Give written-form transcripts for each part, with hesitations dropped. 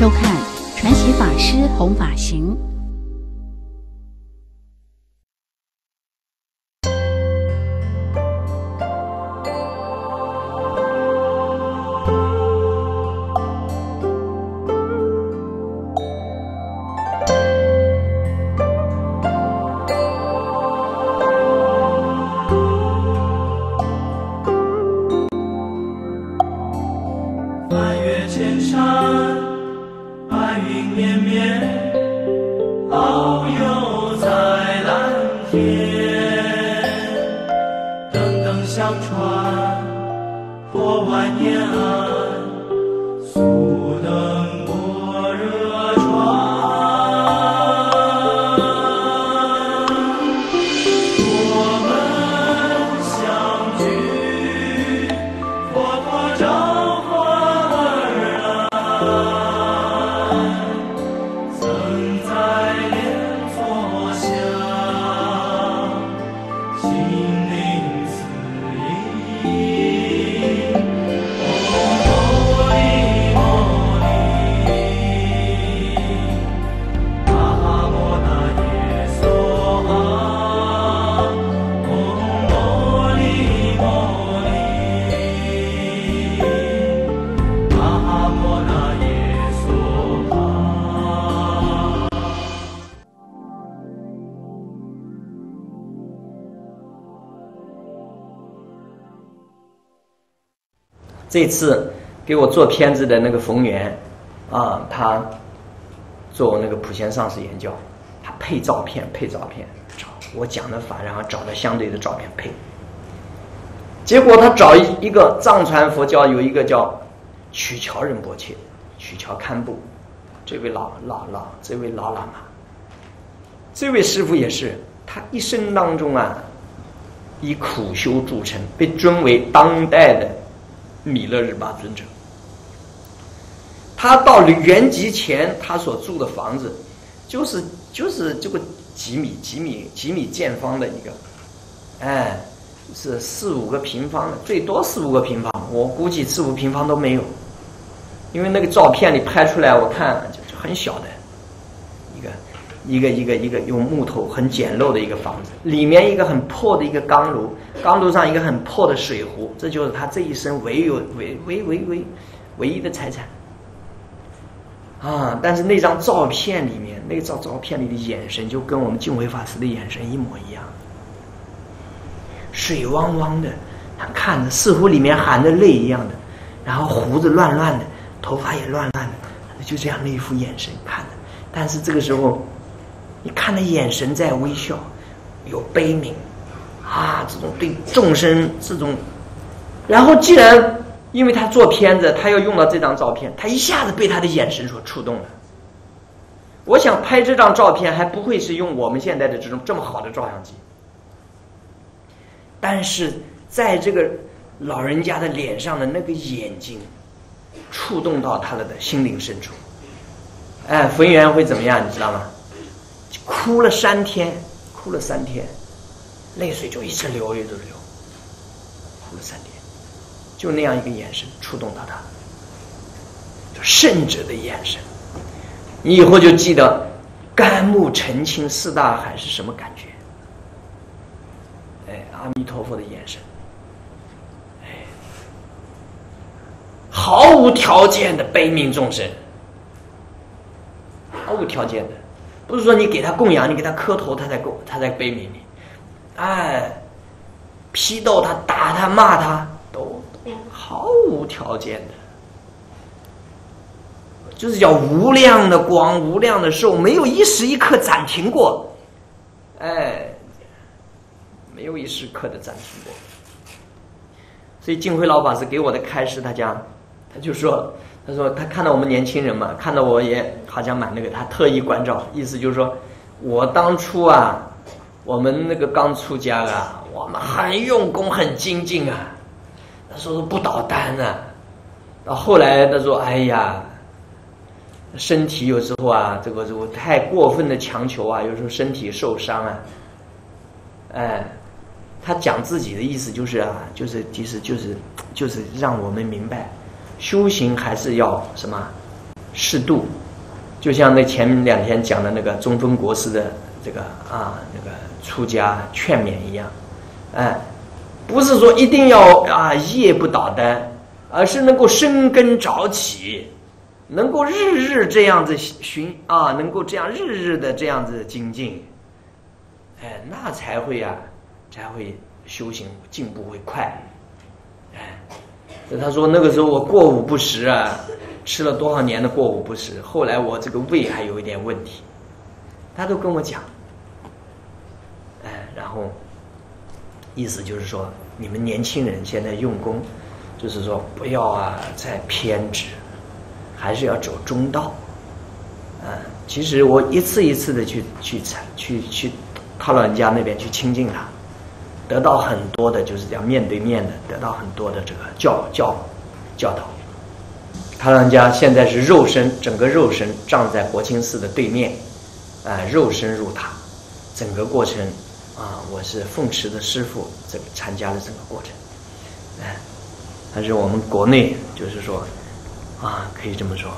收看传喜法师弘法行。这次给我做片子的那个冯源，啊，他做那个普贤上师研究，他配照片，找我讲的法，然后找到相对的照片配。结果他找一个藏传佛教有一个叫曲乔仁波切，曲乔堪布，这位老喇嘛，这位师父也是，他一生当中啊，以苦修著称，被尊为当代的米勒日巴尊者。他到圆寂前，他所住的房子，就是这个几米见方的一个，哎，是4-5个平方的，最多4-5个平方，我估计4-5平方都没有，因为那个照片里拍出来，我看就很小的，一个用木头很简陋的一个房子，里面一个很破的一个钢炉，钢炉上一个很破的水壶，这就是他这一生唯一的财产啊！但是那张照片里面，那张照片里的眼神就跟我们净慧法师的眼神一模一样，水汪汪的，他看着似乎里面含着泪一样的，然后胡子乱乱的，头发也乱乱的，就这样的一副眼神看着。但是这个时候你看的眼神在微笑，有悲悯啊，这种对众生这种。然后既然因为他做片子，他要用到这张照片，他一下子被他的眼神所触动了。我想拍这张照片还不会是用我们现在的这么好的照相机，但是在这个老人家的脸上的那个眼睛触动到他的心灵深处。哎，冯源会怎么样你知道吗？哭了三天，泪水就一直流，一直流，哭了3天，就那样一个眼神触动到他，就圣者的眼神。你以后就记得甘露澄清4大海是什么感觉。哎，阿弥陀佛的眼神，哎，毫无条件的悲悯众生，毫无条件的。不是说你给他供养，你给他磕头，他才悲悯你，哎，批斗他、打他、骂他，都毫无条件的，就是叫无量的光、无量的寿，没有一时一刻暂停过，哎，没有一时刻的暂停过。所以净慧老法师给我的开示，他就说他看到我们年轻人嘛，看到我也好像蛮那个，他特意关照，意思就是说我当初啊，我们那个刚出家啊，我们很用功很精进啊，他说不倒单啊，到后来他说哎呀，身体有时候啊，这个太过分的强求啊，有时候身体受伤啊，哎，他讲自己的意思就是啊，其实就是让我们明白修行还是要什么适度，就像那前两天讲的那个中分国师的这个那个出家劝勉一样，哎，不是说一定要夜不倒单，而是能够深耕早起，能够日日这样子能够这样日日的这样子精进，哎，那才会修行进步会快，哎。他说那个时候我过午不食啊，吃了多少年的过午不食，后来我这个胃还有一点问题，他都跟我讲，哎，然后意思就是说你们年轻人现在用功，就是说不要再偏执，还是要走中道，其实我一次一次的去他老人家那边去亲近他，得到很多的，就是讲面对面的，得到很多的这个教导。他人家现在是肉身，整个肉身站在国清寺的对面，肉身入塔，整个过程我是奉持的师父，这个参加了整个过程，但是我们国内就是说可以这么说，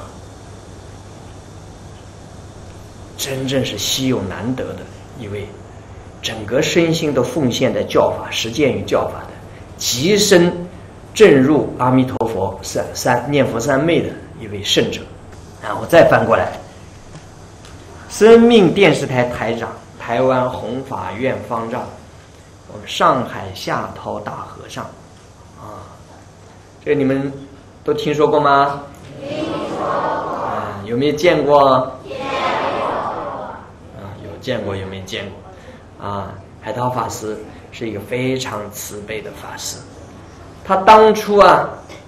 真正是稀有难得的一位。整个身心都奉献在教法、实践于教法的，极深证入阿弥陀佛念佛三昧的一位圣者，我再翻过来，生命电视台台长、台湾弘法院方丈，我们上海夏涛大和尚，这个你们都听说过吗？听说过。有没有见过？见过。有见过，有没有见过？海涛法师是一个非常慈悲的法师，他当初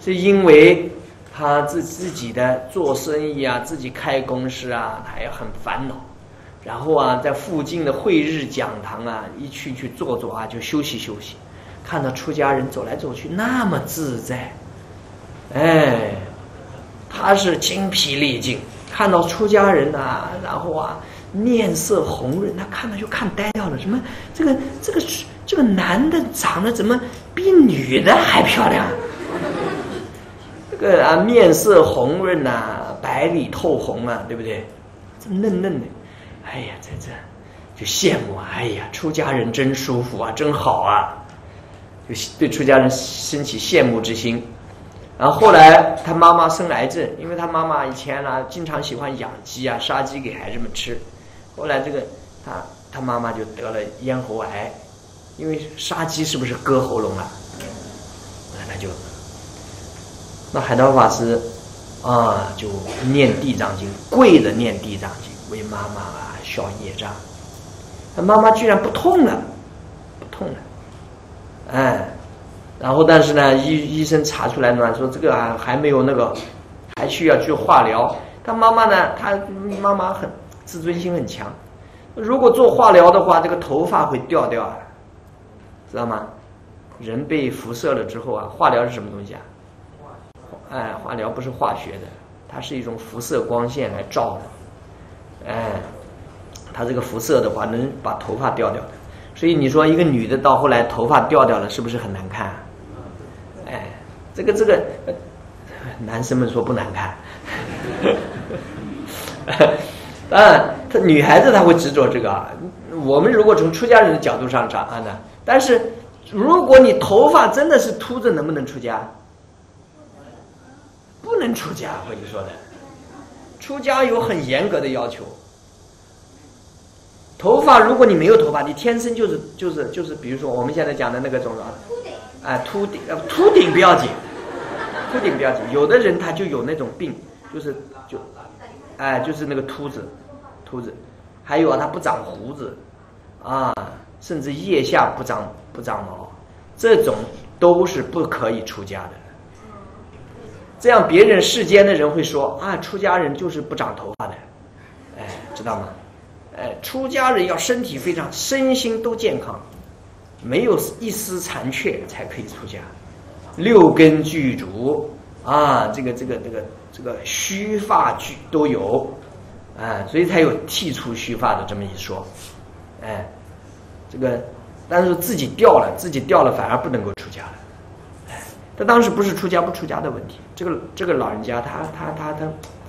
是因为他自己的做生意自己开公司他也很烦恼，然后在附近的慧日讲堂一去坐坐就休息，看到出家人走来走去那么自在，哎，他是精疲力尽，看到出家人然后面色红润，他看到就看呆掉了。什么这个男的长得怎么比女的还漂亮？这个面色红润白里透红对不对？这么嫩嫩的，哎呀，这就羡慕哎呀，出家人真舒服真好就对出家人升起羡慕之心。然后后来他妈妈生癌症，因为他妈妈以前经常喜欢养鸡杀鸡给孩子们吃。后来这个他妈妈就得了咽喉癌，因为杀鸡是不是割喉咙那海涛法师就念地藏经，跪着念地藏经，为妈妈消业障。他妈妈居然不痛了，哎，然后但是呢医生查出来呢，说这个还没有那个，还需要去化疗。他妈妈很自尊心很强，如果做化疗的话，这个头发会掉掉知道吗？人被辐射了之后化疗是什么东西哎，化疗不是化学的，它是一种辐射光线来照的，哎，它这个辐射的话能把头发掉掉的。所以你说一个女的到后来头发掉掉了，是不是很难看哎，这个男生们说不难看当然她女孩子她会执着这个我们如果从出家人的角度上讲呢，但是如果你头发真的是秃子，能不能出家？不能出家。或者说的出家有很严格的要求，头发如果你没有头发，你天生就是比如说我们现在讲的那个种秃顶不要紧，有的人他就有那种病，就是那个秃子，还有他不长胡子甚至腋下不长毛，这种都是不可以出家的。这样别人世间的人会说出家人就是不长头发的，哎，知道吗？哎，出家人要身体非常身心都健康，没有一丝残缺才可以出家，六根具足这个须发具都有所以才有剃除须发的这么一说。哎，这个但是自己掉了反而不能够出家了。哎，他当时不是出家不出家的问题，这个老人家他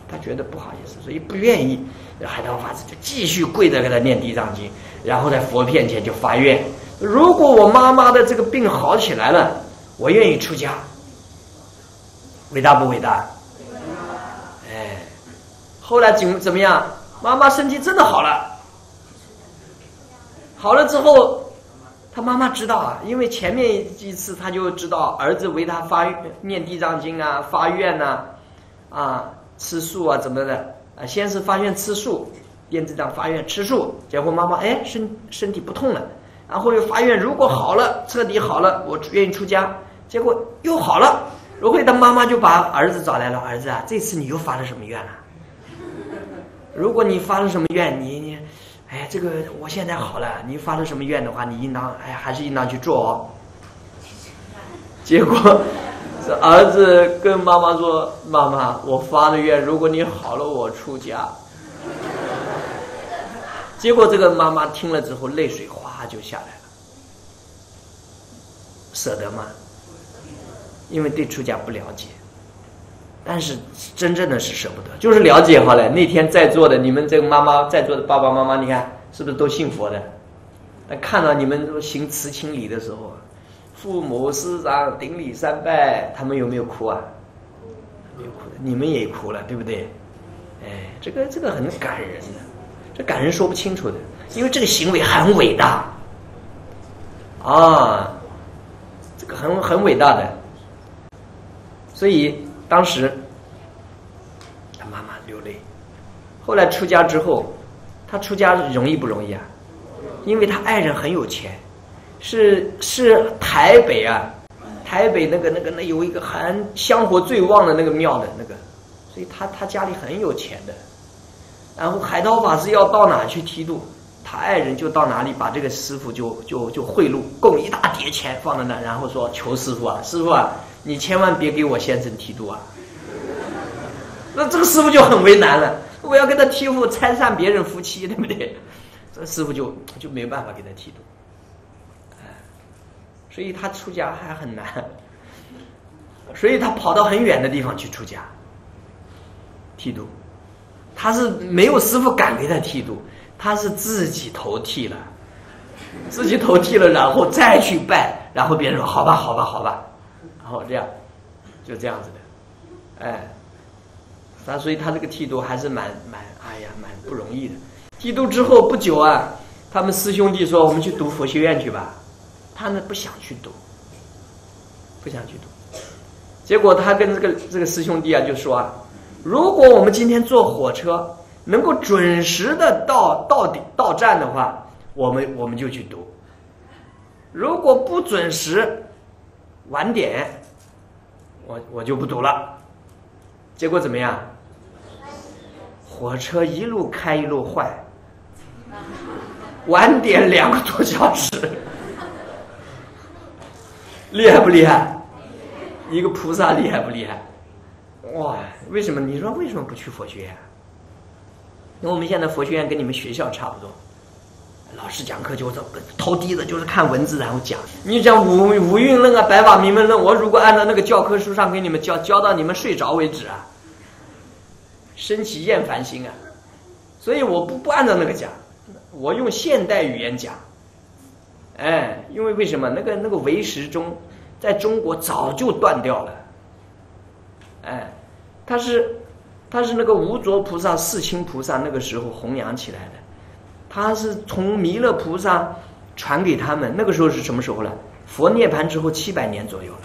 他觉得不好意思，所以不愿意。海涛法师就继续跪着给他念地藏经，然后在佛面前就发愿：如果我妈妈的这个病好起来了，我愿意出家。伟大不伟大？哎，后来怎么样？妈妈身体真的好了，好了之后。他妈妈知道啊，因为前面一次他就知道儿子为他发念地藏经啊、发愿呐、啊吃素啊怎么的啊，先是发愿吃素，念地藏发愿吃素，结果妈妈哎身体不痛了，然后又发愿如果好了彻底好了，我愿意出家，结果又好了，然后他妈妈就把儿子找来了，儿子啊，这次你又发了什么愿了、啊？如果你发了什么愿，你。哎，这个我现在好了，你发了什么愿的话，你应当哎还是应当去做哦。结果，这儿子跟妈妈说：“妈妈，我发了愿，如果你好了，我出家。”结果这个妈妈听了之后，泪水哗就下来了。舍得吗？因为对出家不了解。但是真正的是舍不得，就是了解好了。那天在座的你们这个妈妈，在座的爸爸妈妈，你看是不是都信佛的？但看到你们行慈亲礼的时候，父母师长顶礼三拜，他们有没有哭啊？没有哭的，你们也哭了，对不对？哎，这个很感人的，这感人说不清楚的，因为这个行为很伟大啊，这个很伟大的，所以。当时他妈妈流泪，后来出家之后，他出家容易不容易啊？因为他爱人很有钱，是台北啊，台北那有一个很香火最旺的那个庙的那个，所以他家里很有钱的。然后海涛法师要到哪去剃度，他爱人就到哪里把这个师傅就贿赂，供一大叠钱放在那，然后说求师傅啊，师傅啊。你千万别给我先生剃度啊！那这个师傅就很为难了，我要跟他剃度，拆散别人夫妻，对不对？这个师傅就没办法给他剃度，所以他出家还很难，所以他跑到很远的地方去出家剃度，他是没有师傅敢给他剃度，他是自己头剃了，然后再去拜，然后别人说好吧，好吧，好吧。然后这样，就这样子的，哎，那所以他这个剃度还是蛮不容易的。剃度之后不久啊，他们师兄弟说我们去读佛学院去吧，他呢不想去读。结果他跟这个师兄弟啊就说啊，如果我们今天坐火车能够准时的到站的话，我们就去读。如果不准时。晚点，我就不读了。结果怎么样？火车一路开一路坏，晚点2个多小时，厉害不厉害？一个菩萨厉害不厉害？哇！为什么？你说为什么不去佛学院？因为我们现在佛学院跟你们学校差不多。老师讲课就是头低着，就是看文字然后讲。你讲五蕴论啊、百法明门论，我如果按照那个教科书上给你们教到你们睡着为止啊，升起厌烦心啊。所以我不按照那个讲，我用现代语言讲。哎，因为什么？那个唯识宗在中国早就断掉了。哎，他是那个无着菩萨、世亲菩萨那个时候弘扬起来的。他是从弥勒菩萨传给他们，那个时候是什么时候了？佛涅槃之后700年左右了，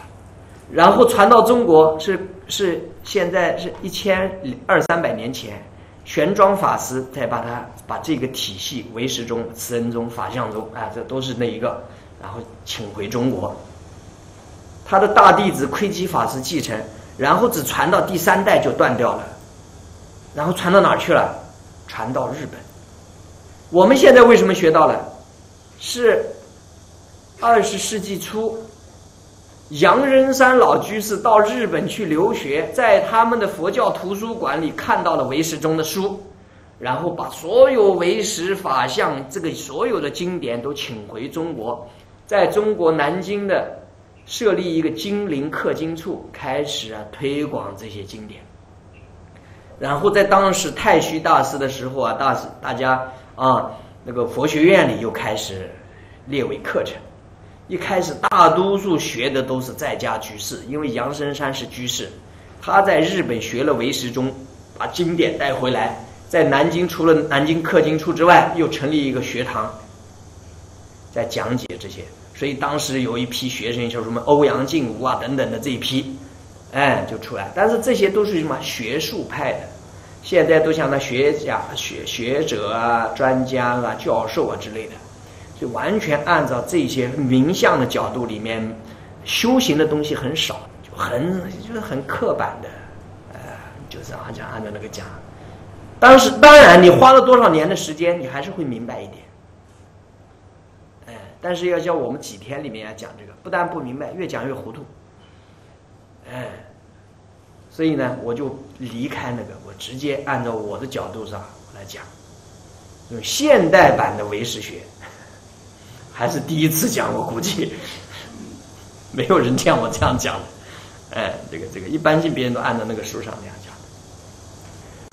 然后传到中国是现在是1200-300年前，玄奘法师才把这个体系唯识宗、慈恩宗、法相宗啊，这都是那一个，然后请回中国。他的大弟子窥基法师继承，然后只传到第3代就断掉了，然后传到哪儿去了？传到日本。我们现在为什么学到了？是20世纪初，杨仁山老居士到日本去留学，在他们的佛教图书馆里看到了唯识宗的书，然后把所有唯识法相这个所有的经典都请回中国，在中国南京的设立一个金陵刻经处，开始啊推广这些经典。然后在当时太虚大师的时候啊，大家啊，那个佛学院里又开始列为课程。一开始大多数学的都是在家居士，因为杨深山是居士，他在日本学了唯识宗，把经典带回来，在南京除了南京克经处之外，又成立一个学堂，在讲解这些。所以当时有一批学生，像什么欧阳靖吾啊等等的这一批，哎，就出来。但是这些都是什么学术派的，现在都像那学者啊、专家啊、教授啊之类的，就完全按照这些名相的角度里面修行的东西很少，就是很刻板的，就是按照那个讲。当时当然你花了多少年的时间，你还是会明白一点。但是要叫我们几天里面要讲这个，不但不明白，越讲越糊涂，哎，所以呢，我就离开那个，我直接按照我的角度上来讲，用现代版的唯识学，还是第一次讲，我估计没有人像我这样讲的，哎，这个一般性别人都按照那个书上那样讲的。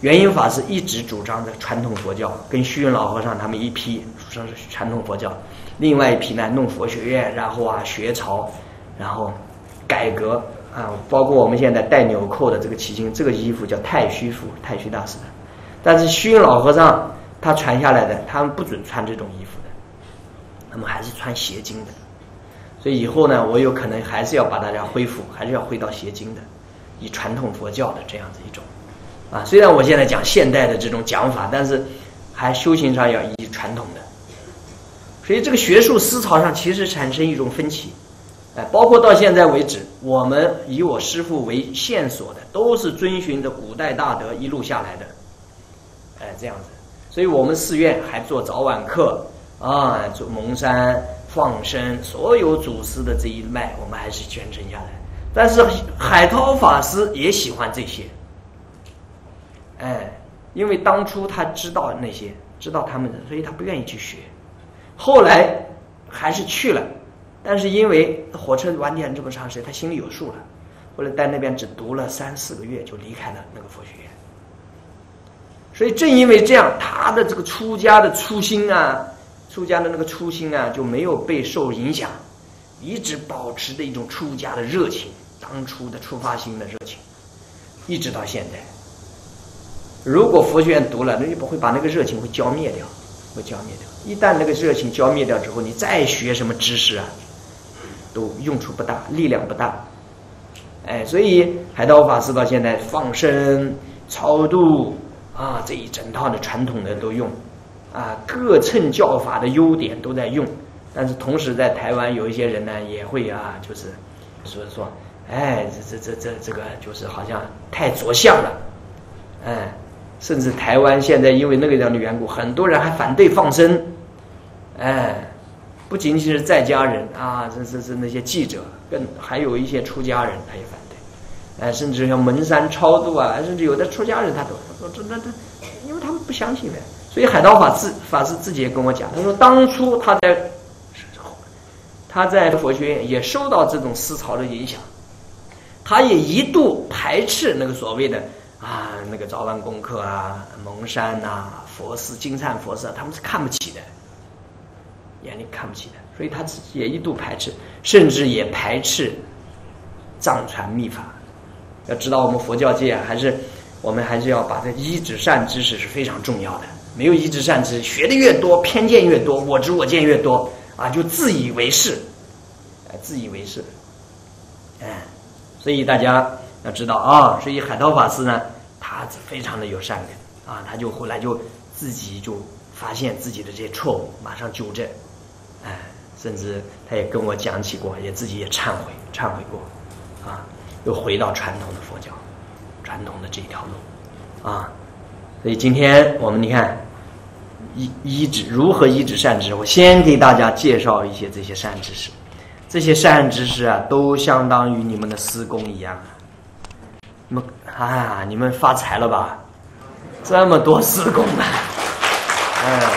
圆瑛法师一直主张的传统佛教，跟虚云老和尚他们一批主张是传统佛教。另外一批呢，弄佛学院，然后啊学潮，然后改革啊，包括我们现在戴纽扣的这个旗巾，这个衣服叫太虚服，太虚大师的。但是虚云老和尚他传下来的，他们不准穿这种衣服的，他们还是穿鞋巾的。所以以后呢，我有可能还是要把大家恢复，还是要回到鞋巾的，以传统佛教的这样子一种啊。虽然我现在讲现代的这种讲法，但是还修行上要以传统的。所以这个学术思潮上其实产生一种分歧，哎，包括到现在为止，我们以我师父为线索的，都是遵循着古代大德一路下来的，哎，这样子。所以我们寺院还做早晚课啊，做蒙山放生，所有祖师的这一脉，我们还是传承下来。但是海涛法师也喜欢这些，哎，因为当初他知道那些，知道他们的，所以他不愿意去学。后来还是去了，但是因为火车晚点这么长时间，他心里有数了。后来在那边只读了3、4个月就离开了那个佛学院。所以正因为这样，他的这个出家的那个初心啊，就没有被受影响，一直保持着一种出家的热情，当初的出发心的热情，一直到现在。如果佛学院读了，那就不会把那个热情会浇灭掉。一旦那个热情浇灭掉之后，你再学什么知识啊，都用处不大，力量不大。哎，所以海涛法师到现在放生、超度啊，这一整套的传统的都用，啊，各乘教法的优点都在用。但是同时在台湾有一些人呢，也会啊，就是说，哎，这个就是好像太着相了，哎，甚至台湾现在因为那个样的缘故，很多人还反对放生。哎，不仅仅是在家人啊，这那些记者，更还有一些出家人他也反对，哎，甚至像蒙山超度啊，甚至有的出家人他都说这，因为他们不相信呗。所以海涛法师自己也跟我讲，他说当初他在佛学院也受到这种思潮的影响，他也一度排斥那个所谓的啊那个早晚功课啊、蒙山啊、佛寺、金灿佛寺，他们是看不起的。眼里看不起的，所以他自己也一度排斥，甚至也排斥藏传密法。要知道，我们佛教界啊，我们还是要把这依止善知识是非常重要的。没有依止善知识，学的越多，偏见越多，我执我见越多啊，就自以为是。哎，所以大家要知道啊，所以海涛法师呢，他非常的有善根啊，他就后来就自己就发现自己的这些错误，马上纠正。哎，甚至他也跟我讲起过，也自己也忏悔过，啊，又回到传统的佛教，传统的这条路，啊，所以今天我们你看，如何医治善知识，我先给大家介绍一些这些善知识，这些善知识啊，都相当于你们的师公一样啊，你们发财了吧？这么多师公啊，哎。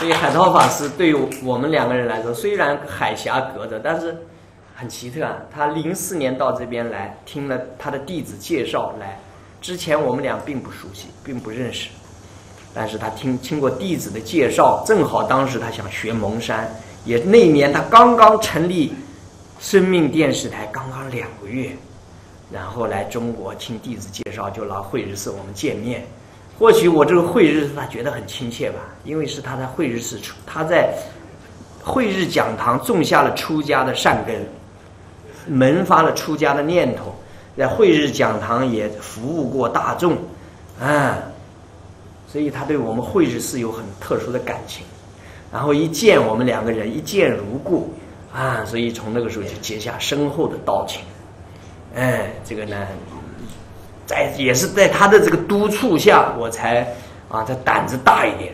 所以海涛法师对于我们两个人来说，虽然海峡隔着，但是很奇特啊，他04年到这边来，听了他的弟子介绍来，之前我们俩并不熟悉，并不认识，但是他经过弟子的介绍，正好当时他想学蒙山，也那年他刚刚成立生命电视台，刚刚2个月，然后来中国听弟子介绍，就来慧日寺我们见面。或许我这个慧日寺他觉得很亲切吧，因为是他在慧日寺，他在慧日讲堂种下了出家的善根，萌发了出家的念头，在慧日讲堂也服务过大众，啊，所以他对我们慧日寺有很特殊的感情。然后一见我们2个人，一见如故，啊，所以从那个时候就结下深厚的道情。哎，这个呢，也是在他的这个督促下，我才啊，他胆子大一点，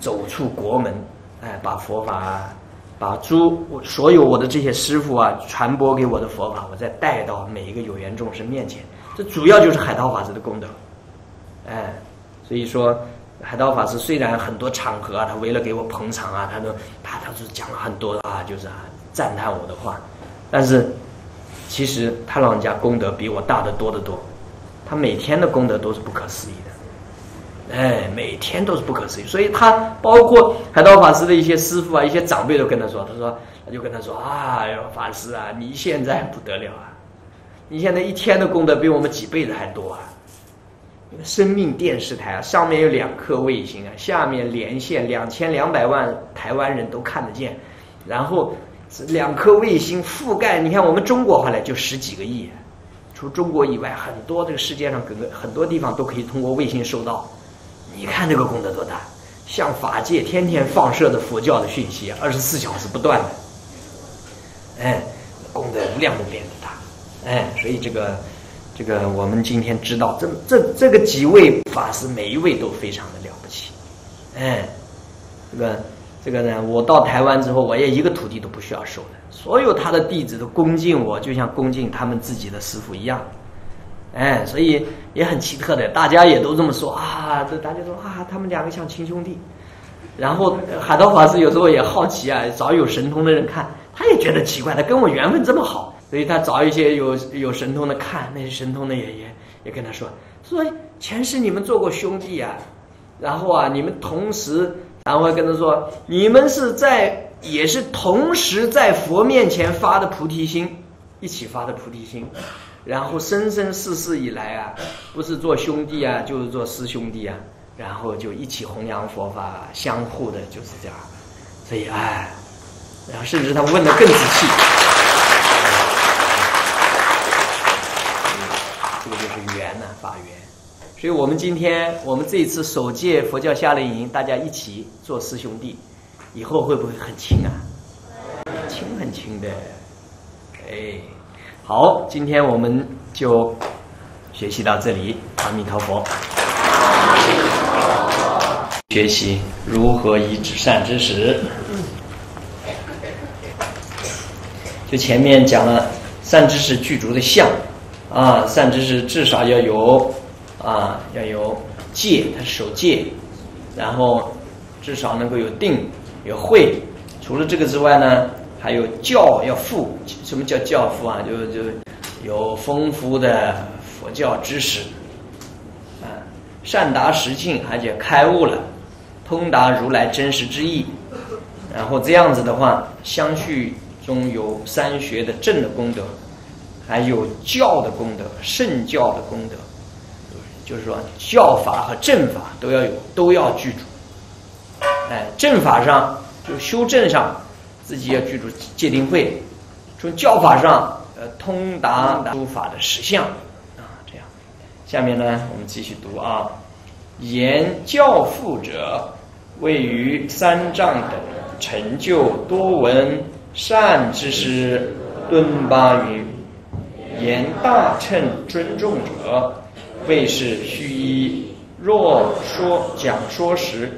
走出国门，哎，把佛法。把所有我的这些师父啊传播给我的佛法，我再带到每一个有缘众生面前，这主要就是海涛法师的功德，哎，所以说海涛法师虽然很多场合啊，他为了给我捧场啊，他就讲了很多啊，就是啊赞叹我的话，但是其实他老人家功德比我大得多得多，他每天的功德都是不可思议的。哎，每天都是不可思议，所以他包括海涛法师的一些师父啊，一些长辈都跟他说，他就跟他说啊，法师啊，你现在不得了啊，你现在一天的功德比我们几辈子还多啊！因为生命电视台啊，上面有2颗卫星啊，下面连线2200万台湾人都看得见，然后2颗卫星覆盖，你看我们中国后来就10几个亿，除中国以外，很多这个世界上很多地方都可以通过卫星收到。你看这个功德多大，向法界天天放射的佛教的讯息，24小时不断的，哎，功德无量无边的大，哎，所以这个我们今天知道，这个几位法师每一位都非常的了不起，哎，这个呢，我到台湾之后，我也一个徒弟都不需要收的，所有他的弟子都恭敬我，就像恭敬他们自己的师父一样。哎，所以也很奇特的，大家也都这么说啊，大家说啊，他们2个像亲兄弟。然后海涛法师有时候也好奇啊，找有神通的人看，他也觉得奇怪，他跟我缘分这么好，所以他找一些有神通的看，那些神通的也跟他说前世你们做过兄弟啊，然后啊你们同时，然后跟他说你们也是同时在佛面前发的菩提心，一起发的菩提心。然后生生世世以来啊，不是做兄弟啊，就是做师兄弟啊，然后就一起弘扬佛法，相互的就是这样。所以哎，然后甚至他问得更仔细，这个就是缘呐，法缘。所以我们今天我们这一次首届佛教夏令营，大家一起做师兄弟，以后会不会很亲啊？亲很亲的，哎。好，今天我们就学习到这里。阿弥陀佛。学习如何以止善知识，就前面讲了善知识具足的相啊，善知识至少要有戒，他守戒，然后至少能够有定有慧。除了这个之外呢？还有教要富，什么叫教富啊？就有丰富的佛教知识，啊，善达实境，而且开悟了，通达如来真实之意。然后这样子的话，相续中有3学的正的功德，还有教的功德，圣教的功德，就是说教法和正法都要具足。哎，正法上就修正上。自己要具足戒定慧，从教法上通达诸法的实相啊，这样。下面呢，我们继续读啊。言教父者，位于3藏等，成就多闻善知识，敦巴云。言大乘尊重者，谓是须依。若说讲说时，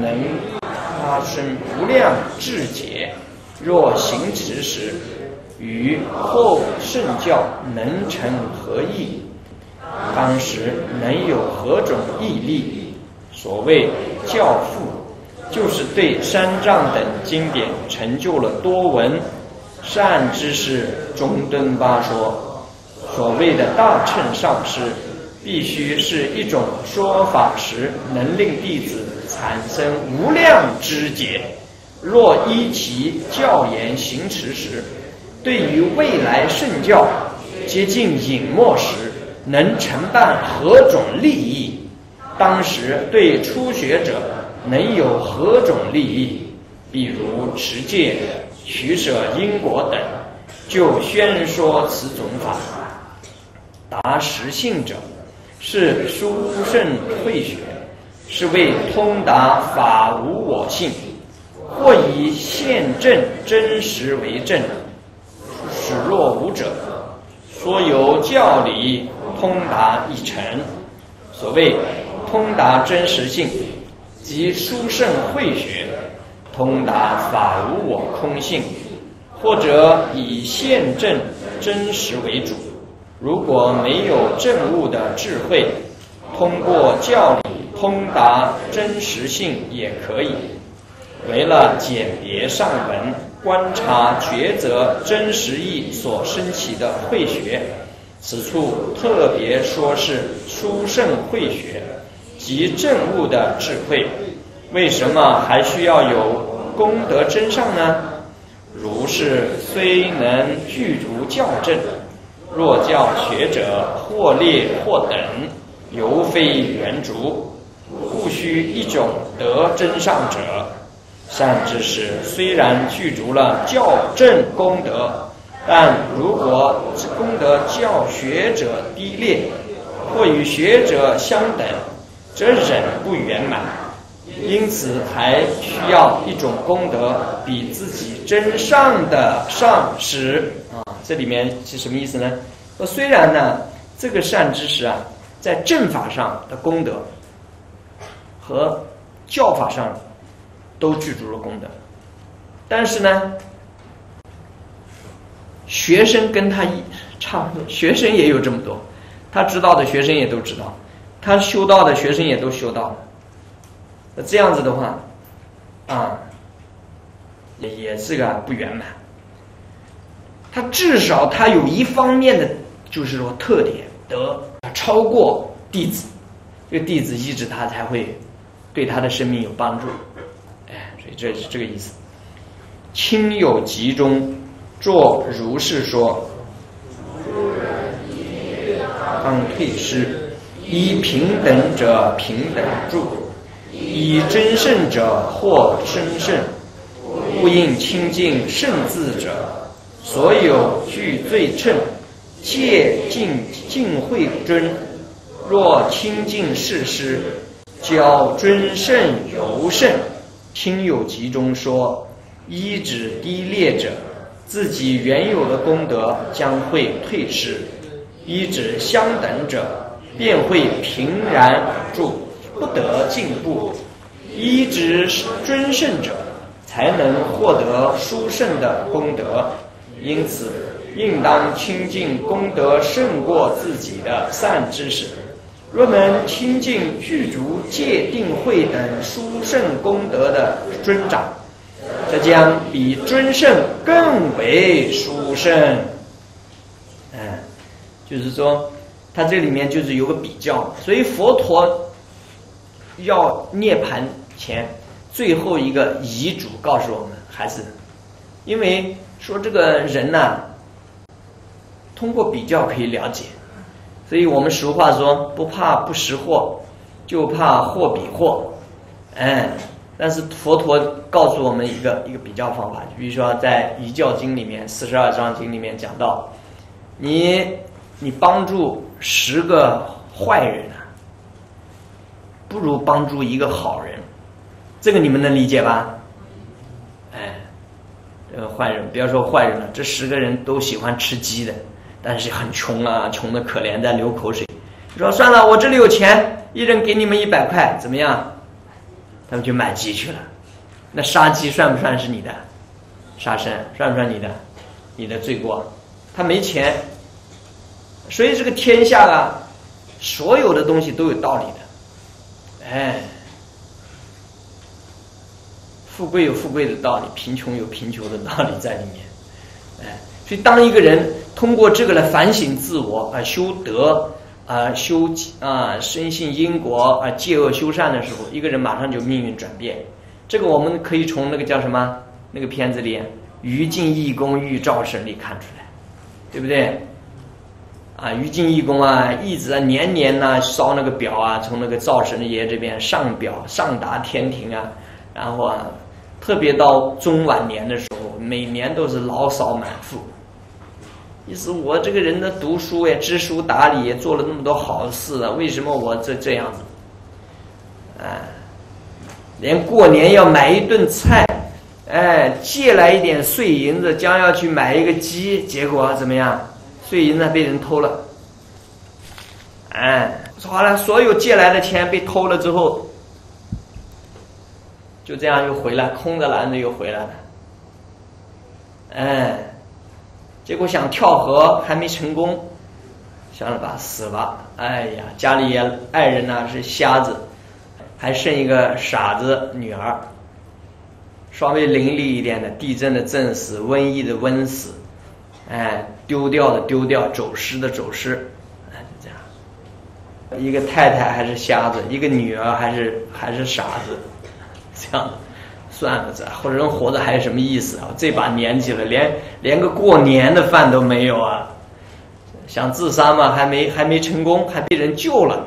能。发生无量智解，若行持时，与后圣教能成何异？当时能有何种毅力？所谓教父，就是对3藏等经典成就了多闻，善知识中敦巴说，所谓的大乘上师，必须是一种说法时能令弟子产生无量知解。若依其教言行持时，对于未来圣教接近隐没时，能承办何种利益？当时对初学者能有何种利益？比如持戒、取舍因果等，就宣说此种法。达实性者，是殊胜慧学，是为通达法无我性，或以现证真实为证。始若无者，说由教理通达一成。所谓通达真实性，即殊胜慧学，通达法无我空性，或者以现证真实为主。如果没有证悟的智慧，通过教理通达真实性也可以。为了简别上文，观察抉择真实意所升起的慧学，此处特别说是殊胜慧学，即证悟的智慧。为什么还需要有功德真上呢？如是虽能具足教证，若教学者或劣或等，犹非圆足，故须一种得真上者。善知识虽然具足了教证功德，但如果功德教学者低劣，或与学者相等，则仍不圆满。因此还需要一种功德比自己真上的上师啊。这里面是什么意思呢？虽然呢，这个善知识啊，在正法上的功德和教法上都具足了功德，但是呢，学生跟他差不多，学生也有这么多，他知道的学生也都知道，他修道的学生也都修到了。那这样子的话，啊，也是个不圆满。他至少他有一方面的，就是说特点得超过弟子，这个弟子一直他才会对他的生命有帮助。哎，所以这是这个意思。亲友集中作如是说，当退失，依平等者平等住。以真圣者获真圣，故应亲近圣字者。所有具罪称，戒净慧尊。若亲近世师，教尊圣尤甚。亲友集中说，依止低劣者，自己原有的功德将会退失；依止相等者，便会平然而住，不得进步。依止尊胜者，才能获得殊胜的功德。因此应当亲近功德胜过自己的善知识。若能亲近具足戒定慧等殊胜功德的尊长，这将比尊胜更为殊胜。就是说他这里面就是有个比较，所以佛陀要涅槃前最后一个遗嘱告诉我们，还是因为说这个人呢，通过比较可以了解，所以我们俗话说不怕不识货，就怕货比货。但是佛陀告诉我们一个比较方法，比如说在《遗教经》里面42章经里面讲到，你帮助10个坏人啊，不如帮助一个好人，这个你们能理解吧？坏人，不要说坏人了，这10个人都喜欢吃鸡的，但是很穷啊，穷的可怜，在流口水。说算了，我这里有钱，一人给你们100块，怎么样？他们就买鸡去了。那杀鸡算不算是你的杀生？算不算你的罪过？他没钱，所以这个天下啊，所有的东西都有道理的。富贵有富贵的道理，贫穷有贫穷的道理在里面。哎，所以当一个人通过这个来反省自我啊，修德啊，修啊，深信因果啊，戒恶修善的时候，一个人马上就命运转变。这个我们可以从那个叫什么那个片子里《于禁义公欲照神》里看出来，对不对？啊，于禁义公啊，一直啊，年年呐、啊、烧那个表啊，从那个灶神爷这边上表上达天庭啊，然后啊，特别到中晚年的时候，每年都是牢骚满腹。意思我这个人的读书也知书达理，也做了那么多好事啊，为什么我这样子？啊，连过年要买一顿菜，哎，借来一点碎银子，将要去买一个鸡，结果、啊、怎么样？碎银子被人偷了，哎，好了，所有借来的钱被偷了之后，就这样又回来，空着篮子又回来了，哎，结果想跳河还没成功，算了吧，死吧，哎呀，家里也爱人呢、啊、是瞎子，还剩一个傻子女儿，稍微伶俐一点的，地震的震死，瘟疫的瘟死。哎，丢掉的丢掉，走失的走失，哎，就这样。一个太太还是瞎子，一个女儿还是傻子，这样算了，这或者人活着还有什么意思啊？这把年纪了，连个过年的饭都没有啊！想自杀嘛，还没成功，还被人救了，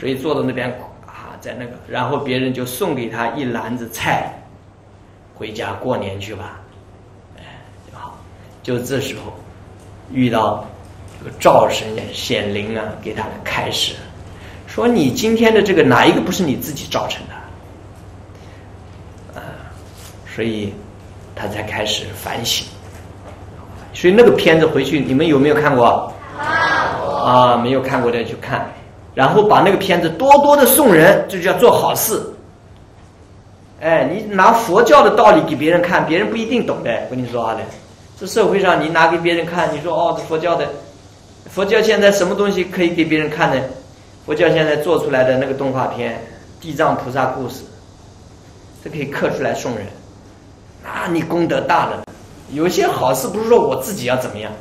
所以坐到那边啊，在那个，然后别人就送给他一篮子菜，回家过年去吧。就这时候，遇到这个灶神显灵啊，给他的开始，说你今天的这个哪一个不是你自己造成的啊？所以他才开始反省。所以那个片子回去，你们有没有看过？啊，没有看过的去看，然后把那个片子多多的送人，就叫做好事。哎，你拿佛教的道理给别人看，别人不一定懂的，我跟你说啊的。这社会上，你拿给别人看，你说哦，这佛教的，佛教现在什么东西可以给别人看呢？佛教现在做出来的那个动画片《地藏菩萨故事》，这可以刻出来送人，啊，你功德大了。有些好事不是说我自己要怎么样，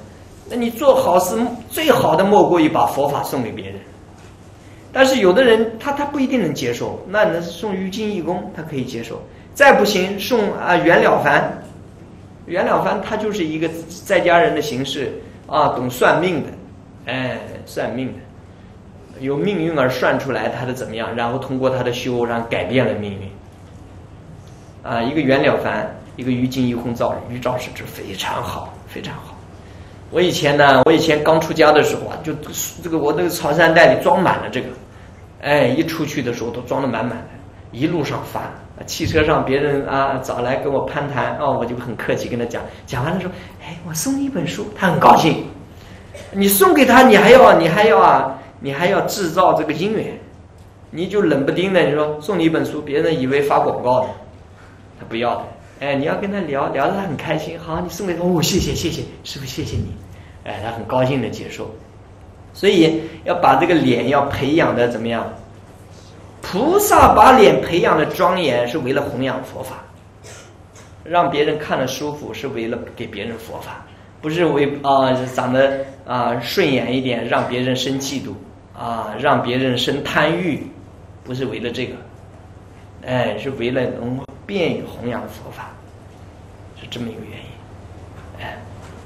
那你做好事最好的莫过于把佛法送给别人。但是有的人他不一定能接受，那能送于禁义公他可以接受，再不行送啊袁了凡。袁了凡他就是一个在家人的形式啊，懂算命的，哎，算命的，由命运而算出来他的怎么样，然后通过他的修，然后改变了命运。啊，一个袁了凡，一个于禁义公造于照是这非常好，非常好。我以前刚出家的时候啊，就这个我那个潮汕袋里装满了这个，哎，一出去的时候都装得满满的，一路上翻。汽车上别人啊找来跟我攀谈哦，我就很客气跟他讲，讲完了说，哎，我送你一本书，他很高兴。你送给他，你还要制造这个因缘，你就冷不丁的你说送你一本书，别人以为发广告的，他不要的。哎，你要跟他聊聊得他很开心，好，你送给他，哦，谢谢，师父谢谢你，哎，他很高兴的接受。所以要把这个脸要培养的怎么样？菩萨把脸培养的庄严，是为了弘扬佛法，让别人看了舒服，是为了给别人佛法，不是为啊长得啊顺眼一点，让别人生嫉妒啊，让别人生贪欲，不是为了这个，哎，是为了能便于弘扬佛法，是这么一个原因。哎，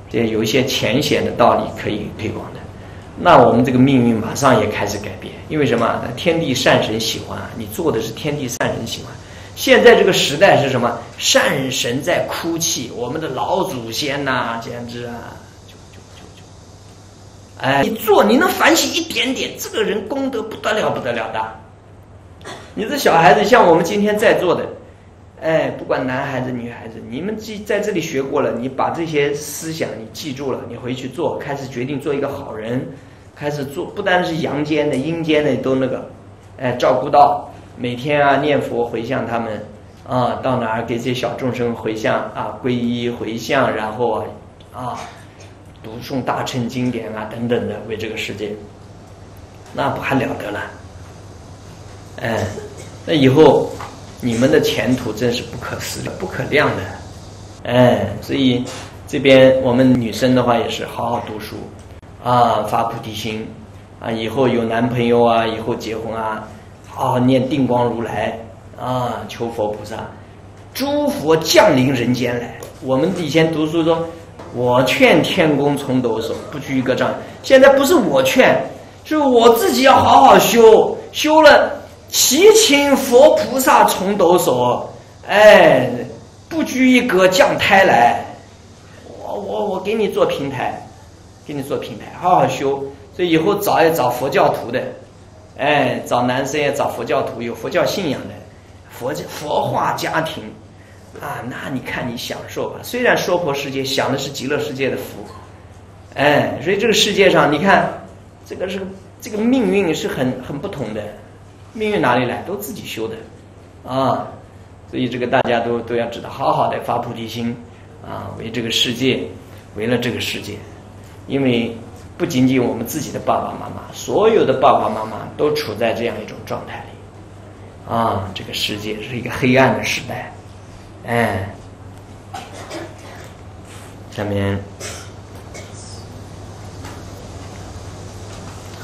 这有一些浅显的道理可以推广的。那我们这个命运马上也开始改变，因为什么？天地善神喜欢你做的是天地善神喜欢。现在这个时代是什么？善神在哭泣，我们的老祖先呐、啊，简直啊，就，哎，你做你能反省一点点，这个人功德不得了的。你这小孩子像我们今天在座的，哎，不管男孩子女孩子，你们在这里学过了，你把这些思想你记住了，你回去做，开始决定做一个好人。开始做，不单是阳间的、阴间的都那个，哎，照顾到每天啊念佛回向他们，啊，到哪儿给这些小众生回向啊，皈依回向，然后啊，读诵大乘经典啊等等的，为这个世界，那不还了得了？哎，那以后你们的前途真是不可思议、不可量的，哎，所以这边我们女生的话也是好好读书啊，发菩提心啊，以后有男朋友啊，以后结婚啊，好好念定光如来啊，求佛菩萨，诸佛降临人间来。我们以前读书说，我劝天公重抖擞，不拘一个障碍。现在不是我劝，是我自己要好好修，修了祈请佛菩萨重抖擞，哎，不拘一格降胎来。我给你做平台，给你做平台，好好修。所以以后找也找佛教徒的，哎，找男生也找佛教徒，有佛教信仰的，佛化家庭，啊，那你看你享受吧。虽然娑婆世界享的是极乐世界的福，哎，所以这个世界上你看，这个命运是很不同的，命运哪里来？都自己修的，啊，所以这个大家都要知道，好好的发菩提心。啊，为这个世界，为了这个世界，因为不仅仅我们自己的爸爸妈妈，所有的爸爸妈妈都处在这样一种状态里，啊，这个世界是一个黑暗的时代，哎，下面，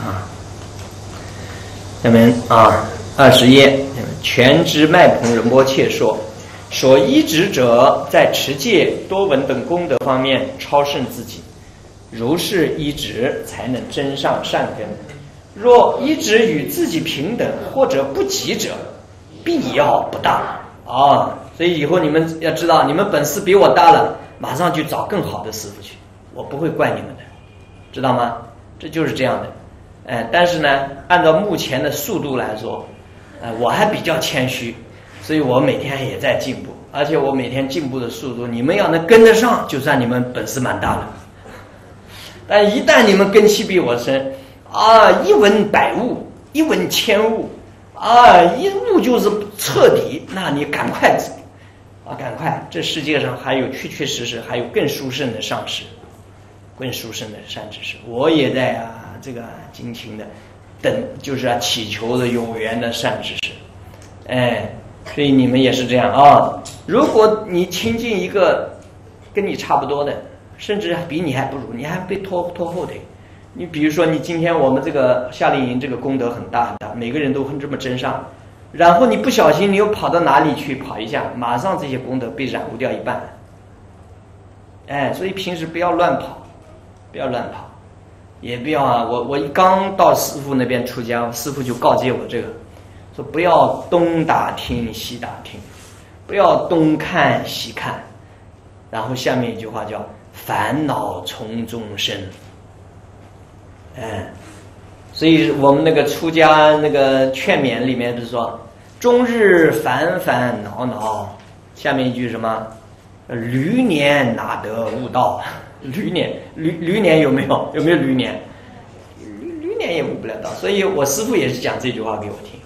啊，下面啊，20页，全知麦哽仁波切说。所依止者在持戒、多闻等功德方面超胜自己，如是依止才能增上善根。若依止与自己平等或者不及者，必要不当啊！所以以后你们要知道，你们本事比我大了，马上去找更好的师傅去，我不会怪你们的，知道吗？这就是这样的。哎，但是呢，按照目前的速度来说，我还比较谦虚。所以我每天也在进步，而且我每天进步的速度，你们要能跟得上，就算你们本事蛮大了。但一旦你们根气比我深，啊，一闻百悟，一闻千悟，啊，一悟就是彻底，那你赶快，啊，赶快！这世界上还有确实还有更殊胜的上师，更殊胜的善知识。我也在啊，这个尽情的等，就是啊，祈求的有缘的善知识，哎。所以你们也是这样啊！如果你亲近一个跟你差不多的，甚至比你还不如，你还被拖后腿。你比如说，你今天我们这个夏令营这个功德很大很大，每个人都这么增上，然后你不小心你又跑到哪里去跑一下，马上这些功德被染污掉一半。哎，所以平时不要乱跑，不要乱跑，也不要啊！我刚到师父那边出家，师父就告诫我这个。说不要东打听西打听，不要东看西看，然后下面一句话叫烦恼从中生。哎，所以我们那个出家那个劝勉里面不是说终日烦烦恼恼，下面一句什么？驴年哪得悟道？驴年有没有驴年？驴年也悟不了道，所以我师父也是讲这句话给我听。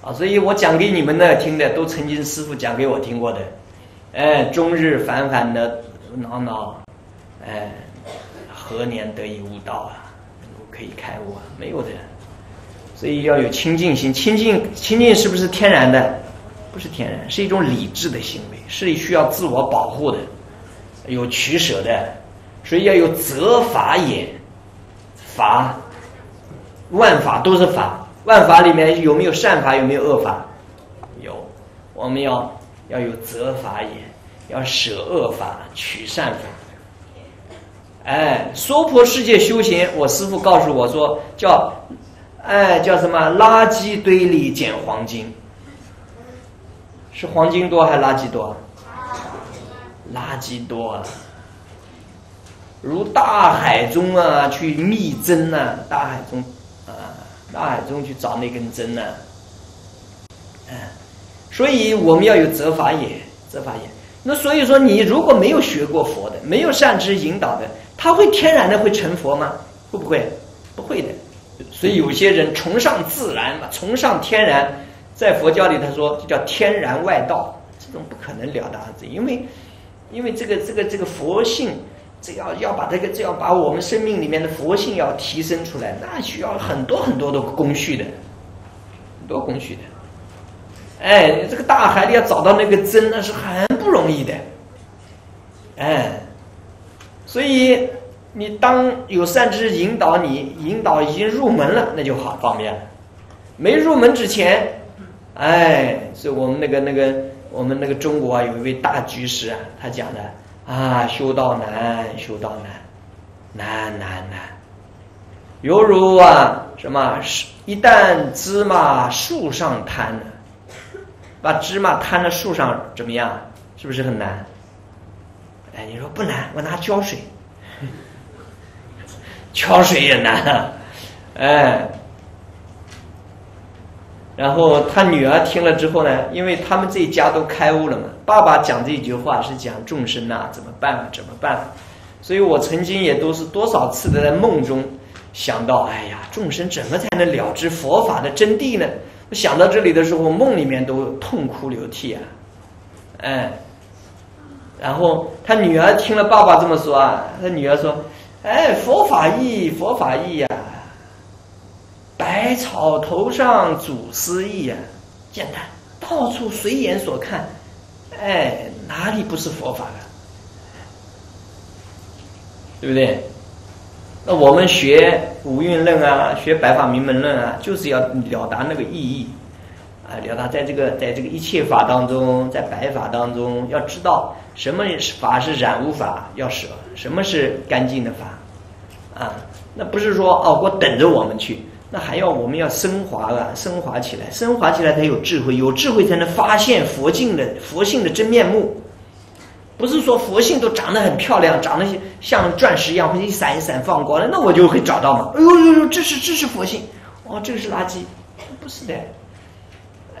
啊，所以我讲给你们的听的，都曾经师父讲给我听过的，哎，终日烦烦的恼恼，哎，何年得以悟道啊？我可以开悟啊？没有的，所以要有清净心。清净是不是天然的？不是天然，是一种理智的行为，是需要自我保护的，有取舍的，所以要有责法也。法，万法都是法。万法里面有没有善法？有没有恶法？有，我们要有择法也，要舍恶法，取善法。哎，娑婆世界修行，我师父告诉我说，叫什么？垃圾堆里捡黄金，是黄金多还是垃圾多？垃圾多啊！如大海中啊，去觅针啊，大海中。大海中去找那根针呢，嗯，所以我们要有责法也，责法也。那所以说，你如果没有学过佛的，没有善知引导的，他会天然的会成佛吗？会不会？不会的。所以有些人崇尚自然嘛，崇尚天然，在佛教里他说就叫天然外道，这种不可能了达自己，因为这个佛性。这要把这要把我们生命里面的佛性要提升出来，那需要很多的工序的，很多工序的。哎，这个大海里要找到那个针，那是很不容易的。哎，所以你当有善知识引导你，引导已经入门了，那就好方便了。没入门之前，哎，所以我们那个中国啊，有一位大居士啊，他讲的啊，修道难，修道难，犹如啊什么，一旦芝麻树上摊了，把芝麻摊到树上怎么样？是不是很难？哎，你说不难，我拿胶水，胶水也难啊，哎。然后他女儿听了之后呢，因为他们这一家都开悟了嘛，爸爸讲这句话是讲众生啊，怎么办啊，怎么办啊？所以我曾经也都是多少次的在梦中想到，哎呀，众生怎么才能了知佛法的真谛呢？我想到这里的时候，梦里面都痛哭流涕啊，哎。然后他女儿听了爸爸这么说啊，他女儿说，哎，佛法义，佛法义啊。百草头上祖师意啊，简单，到处随眼所看，哎，哪里不是佛法啊？对不对？那我们学五蕴论啊，学百法明门论啊，就是要了达那个意义啊，了达在这个一切法当中，在百法当中，要知道什么法是染污法，要舍；什么是干净的法啊？那不是说哦，我等着我们去。那还要我们要升华了，升华起来，升华起来才有智慧，有智慧才能发现佛性的真面目。不是说佛性都长得很漂亮，长得像钻石一样会一闪一闪放光了，那我就会找到嘛。哎呦呦呦，这是佛性，哦，这个是垃圾，不是的。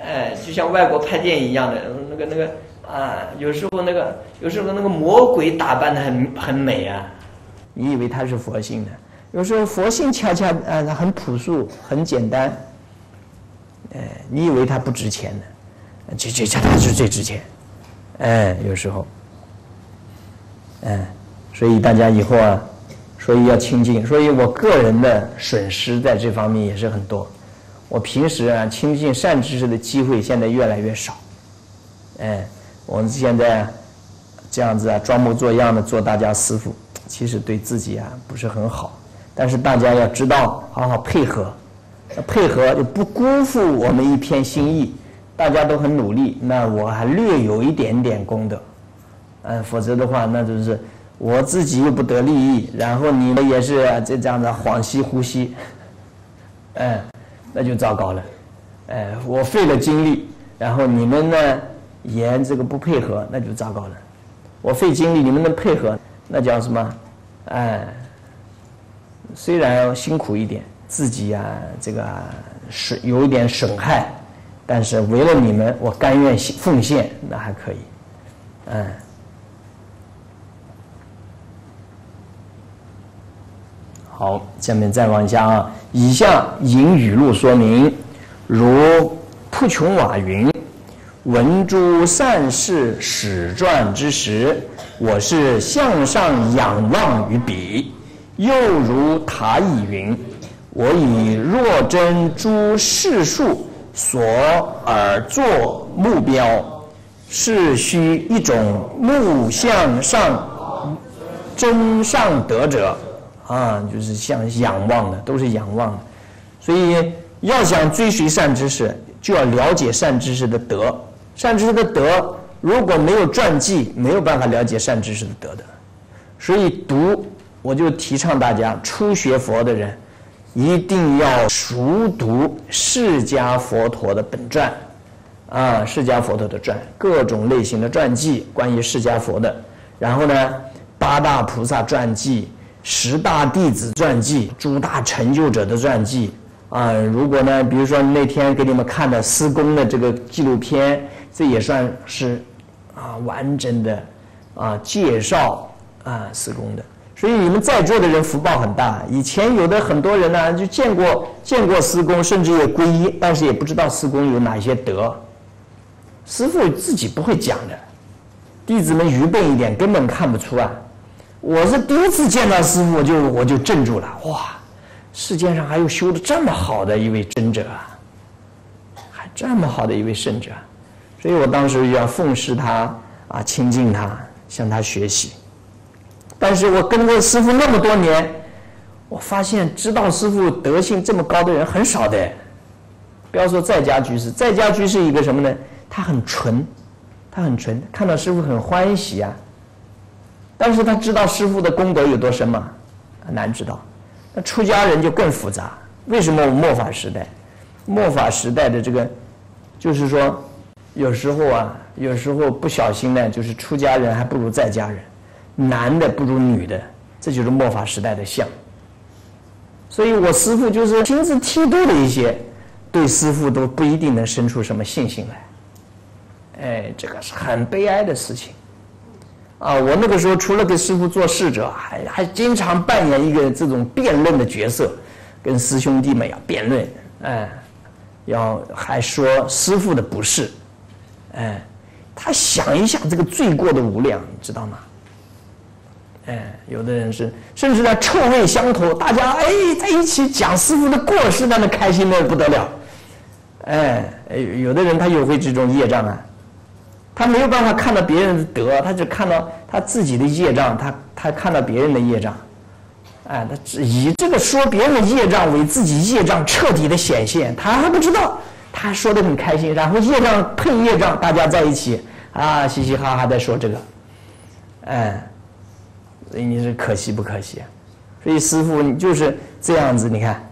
哎，就像外国拍电影一样的，那个啊，有时候那个魔鬼打扮的很美啊，你以为他是佛性的。有时候佛性恰恰很朴素很简单，你以为它不值钱的，这它是最值钱，有时候，所以大家以后啊，所以要清净，所以我个人的损失在这方面也是很多，我平时啊亲近善知识的机会现在越来越少，我们现在这样子啊装模作样的做大家师父，其实对自己啊不是很好。但是大家要知道，好好配合，配合就不辜负我们一片心意。大家都很努力，那我还略有一点点功德，否则的话，那就是我自己又不得利益，然后你们也是这样的恍兮惚兮，那就糟糕了，我费了精力，然后你们呢也这个不配合，那就糟糕了。我费精力，你们能配合，那叫什么？虽然辛苦一点，自己啊这个有一点损害，但是为了你们，我甘愿奉献，那还可以，好，下面再往下啊，以下引语录说明，如普琼瓦云：“闻诸善事始传之时，我是向上仰望于彼。”又如塔以云：“我以若真诸世数所而作目标，是须一种目向上真上德者。”啊，就是像仰望的，都是仰望的。所以要想追随善知识，就要了解善知识的德。善知识的德如果没有传记，没有办法了解善知识的德的。所以读。我就提倡大家，初学佛的人一定要熟读释迦佛陀的本传，释迦佛陀的传，各种类型的传记，关于释迦佛的。然后呢，八大菩萨传记、十大弟子传记、诸大成就者的传记啊。如果呢，比如说那天给你们看的司公的这个纪录片，这也算是完整的介绍司公的。所以你们在座的人福报很大。以前有的很多人呢，就见过师公，甚至也皈依，但是也不知道师公有哪些德，师父自己不会讲的，弟子们愚笨一点，根本看不出来。我是第一次见到师父，我就镇住了。哇，世界上还有修得这么好的一位真者啊，还这么好的一位圣者，所以我当时要奉师他，亲近他，向他学习。但是我跟着师父那么多年，我发现知道师父德性这么高的人很少的。不要说在家居士，在家居士一个什么呢？他很纯，他很纯，看到师父很欢喜啊。但是他知道师父的功德有多深吗？很难知道。那出家人就更复杂。为什么我们末法时代？末法时代的这个，就是说，有时候不小心呢，就是出家人还不如在家人，男的不如女的，这就是末法时代的相。所以我师父就是亲自剃度的一些，对师父都不一定能生出什么信心来。哎，这个是很悲哀的事情。啊，我那个时候除了给师父做侍者，还经常扮演一个这种辩论的角色，跟师兄弟们要辩论，哎，还说师父的不是，哎，他想一下这个罪过的无量，你知道吗？哎，有的人是，甚至呢臭味相投，大家哎在一起讲师父的过失，那开心的不得了。哎，有的人他也会这种业障啊。他没有办法看到别人的德，他只看到他自己的业障，他看到别人的业障，哎，他只以这个说别人的业障为自己业障彻底的显现，他还不知道，他说得很开心，然后业障配业障，大家在一起啊嘻嘻哈哈在说这个，哎，所以你是可惜不可惜？所以师父你就是这样子，你看，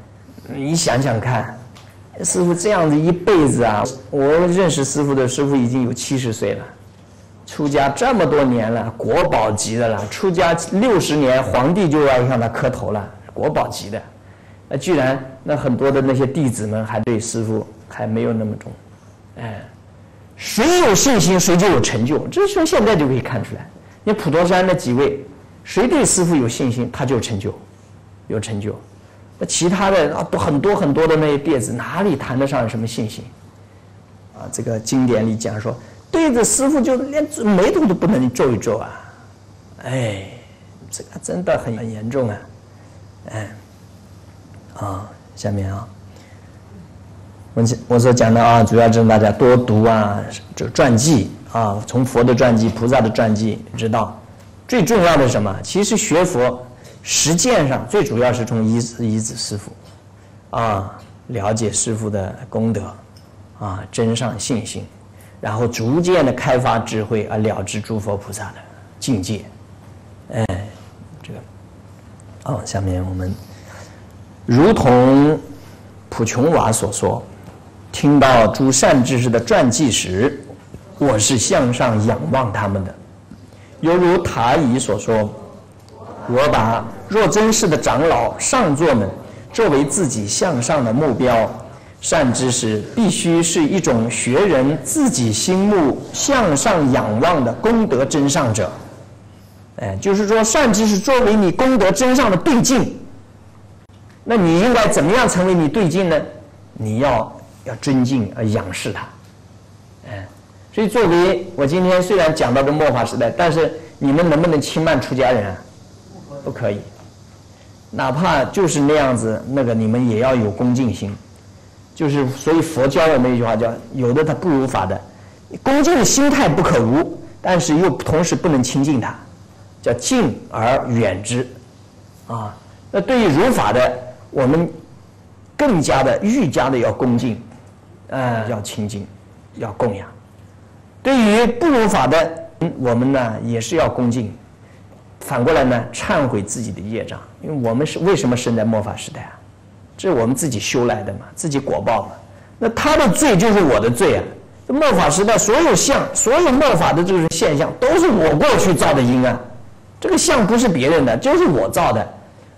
你想想看。师父这样子一辈子啊，我认识师父的师父已经有70岁了，出家这么多年了，国宝级的了，出家60年，皇帝就要向他磕头了，国宝级的。那居然那很多的那些弟子们还对师父还没有那么重，哎，谁有信心谁就有成就，这从现在就可以看出来。你普陀山那几位，谁对师父有信心，他就成就，有成就。那其他的啊，很多的那些弟子哪里谈得上什么信心？啊，这个经典里讲说，对着师父就连眉头都不能皱一皱啊！哎，这个真的很严重啊！哎，啊，下面啊，我所讲的啊，主要是大家多读啊，这传记啊，从佛的传记、菩萨的传记知道，最重要的是什么？其实学佛。实践上最主要是从依止师父，啊，了解师父的功德，啊，增上信心，然后逐渐的开发智慧而了知诸佛菩萨的境界，哎，这个，哦，下面我们如同普琼瓦所说，听到诸善知识的传记时，我是向上仰望他们的，犹如塔乙所说。我把若真世的长老、上座们作为自己向上的目标，善知识必须是一种学人自己心目向上仰望的功德真上者。哎，就是说，善知识作为你功德真上的对境，那你应该怎么样成为你对境呢？你要尊敬而仰视他。哎，所以作为我今天虽然讲到的末法时代，但是你们能不能轻慢出家人啊？不可以，哪怕就是那样子，那个你们也要有恭敬心。就是所以佛教有那一句话叫“有的他不如法的”，恭敬的心态不可无，但是又同时不能亲近他，叫敬而远之。啊，那对于如法的，我们更加的愈加的要恭敬，要亲近，要供养。对于不如法的，我们呢也是要恭敬。反过来呢，忏悔自己的业障，因为我们是为什么生在末法时代啊？这是我们自己修来的嘛，自己果报嘛。那他的罪就是我的罪啊！这末法时代所有末法的这种现象，都是我过去造的因啊。这个相不是别人的，就是我造的，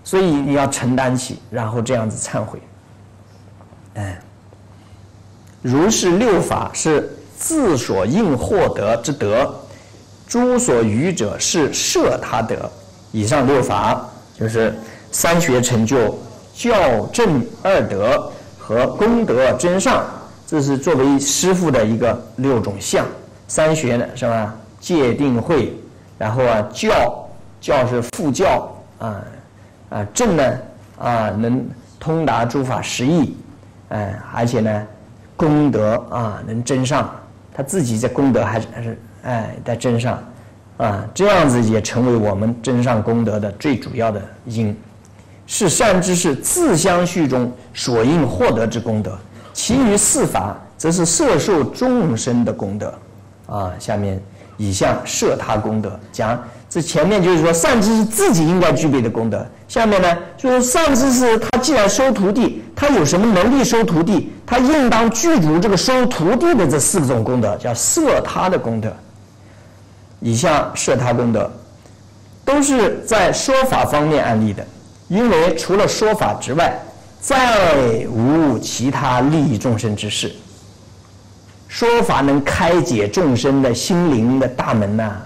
所以你要承担起，然后这样子忏悔。哎，如是六法是自所应获得之德。诸所余者是摄他德。以上六法就是三学成就、校正二德和功德真上，这是作为师父的一个6种相。三学呢是吧？戒定慧，然后啊教是复教啊正呢啊能通达诸法实义，哎，而且呢功德啊能真上，他自己在功德还是在真上，啊，这样子也成为我们增上功德的最主要的因。是善知识自相续中所应获得之功德，其余四法则是摄受众生的功德。啊，下面以下摄他功德讲。 这前面就是说善知识自己应该具备的功德，下面呢就是善知识他既然收徒弟，他有什么能力收徒弟，他应当具足这个收徒弟的这四种功德，叫摄他的功德。以下摄他功德都是在说法方面案例的，因为除了说法之外，再无其他利益众生之事。说法能开解众生的心灵的大门呐。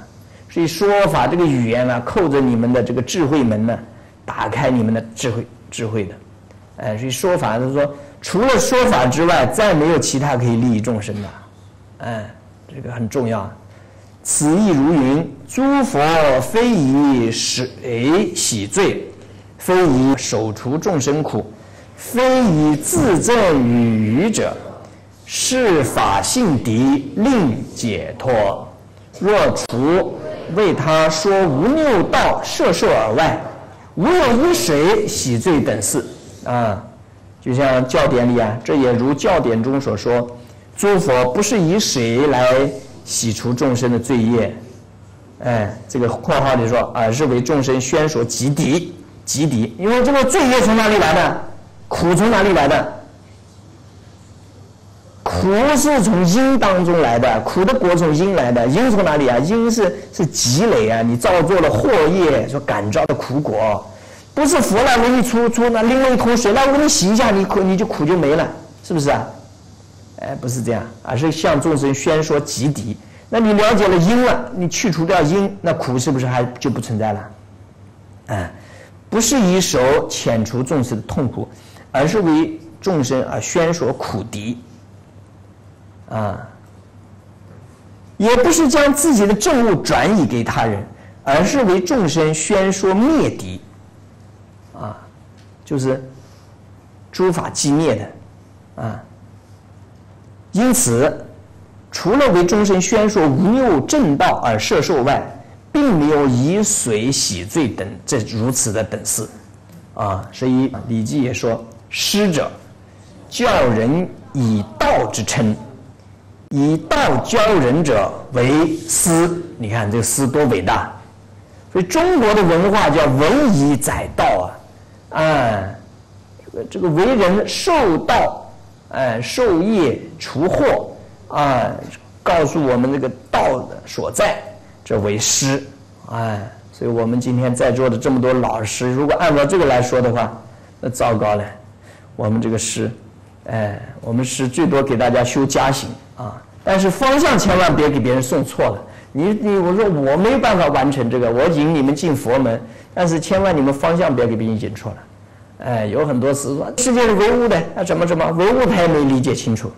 所以说法这个语言啊，扣着你们的这个智慧门呢，打开你们的智慧的，哎，所以说法就是说，除了说法之外，再没有其他可以利益众生的，哎，这个很重要。此意如云：诸佛非以谁洗罪，非以手除众生苦，非以自证与愚者，是法性敌，令解脱。若除 为他说无六道摄受而外，无有一谁洗罪等事啊！就像教典里啊，这也如教典中所说，诸佛不是以水来洗除众生的罪业，哎，这个括号里说啊，是为众生宣说极敌，极敌，因为这个罪业从哪里来的？苦从哪里来的？苦是从因当中来的，苦的果从因来的。因从哪里啊？因是积累啊，你造作了祸业所感召的苦果，不是佛来为你出那另外一桶水来我给你洗一下，你苦就没了，是不是啊？哎，不是这样，而是向众生宣说极敌。那你了解了因了，你去除掉因，那苦是不是还就不存在了？哎，不是以手遣除众生的痛苦，而是为众生而宣说苦敌。 啊，也不是将自己的证悟转移给他人，而是为众生宣说灭敌，啊，就是诸法寂灭的，啊。因此，除了为众生宣说无有正道而摄受外，并没有以水洗罪等这如此的等事，啊。所以《礼记》也说：“师者，教人以道之称。” 以道教人者为师，你看这个师多伟大！所以中国的文化叫“文以载道”啊，啊，这个为人受道，哎、受业除祸啊，告诉我们这个道的所在，这为师，哎、啊，所以我们今天在座的这么多老师，如果按照这个来说的话，那糟糕了，我们这个师。 哎，我们是最多给大家修加行啊，但是方向千万别给别人送错了。我说我没有办法完成这个，我引你们进佛门，但是千万你们方向别给别人引错了。哎，有很多词说世界是唯物的，啊怎么，唯物他也没理解清楚，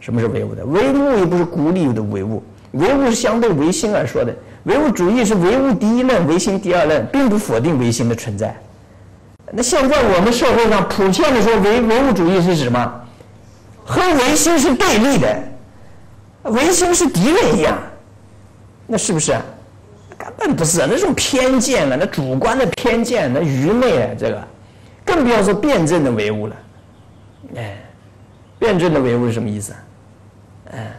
什么是唯物的？唯物也不是古里的唯物，唯物是相对唯心而说的，唯物主义是唯物第一论，唯心第二论，并不否定唯心的存在。 那现在我们社会上普遍的说唯物主义是什么？和唯心是对立的，唯心是敌人一样，那是不是？根本不是，那种偏见了，那主观的偏见，那愚昧啊，这个更不要说辩证的唯物了。哎，辩证的唯物是什么意思啊？哎，